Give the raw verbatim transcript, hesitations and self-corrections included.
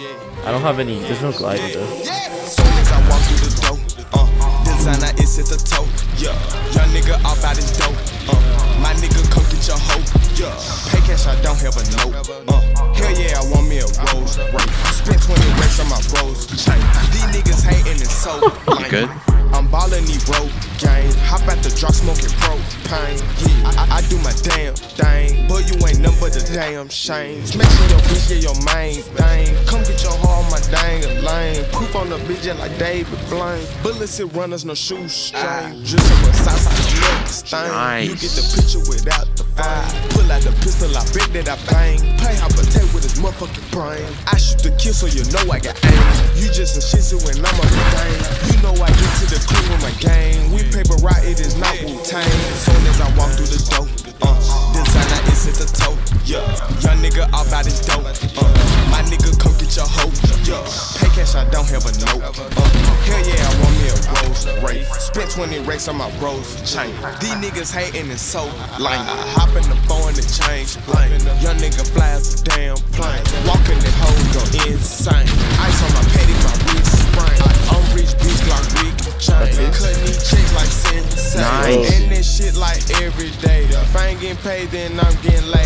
I don't have any. There's no glide with this. I walk through the door. Uh, designer is hit the toe. Yeah, young nigga off out his dope. Uh, my nigga come get your hoe. Yeah, pay cash, I don't have a note. Uh, hell yeah, I want me a Rolls-Royce. Spent twenty racks on my Rolls. These niggas hating and so. I'm good. I'm ballin' these road games. Hop out the drop smoking propane. Yeah, I, I do my damn thing. But you ain't nothing but the damn shame. Smashing your bitch, yeah, your main thing. Come get your heart on my dang lane. Poop on the bitch, yeah, like David Blaine. Bullets hit runners, no shoestring. Just on my side, I love this thing. You get the picture without the fire. Pull out the pistol, I bet that I bang. Play hot potato with his motherfucking brain. I shoot the kill, so you know I got aim. You just a shizzy when I'm on the game. You know I get to the crew with my game. We paper right, it is not Wu-Tang. Soon as I walk through the door, uh, designer is at the toe. Yeah, young nigga off out his dope. Uh, my nigga come get your hoe. Yeah, pay cash, I don't have a note. Uh, hell yeah, I want me a Rolls-Royce. Spent twenty racks on my Rolls chain. These niggas hating and so lame. I hop in the phone and change lane. Young nigga flies a damn plane. Walking the hoe go insane. Ice on my petty, my wrist sprain. I'm rich, bitch, like Rick. Cutting these chicks like Sensei. And this shit like every day. If I ain't getting paid, then I'm getting laid.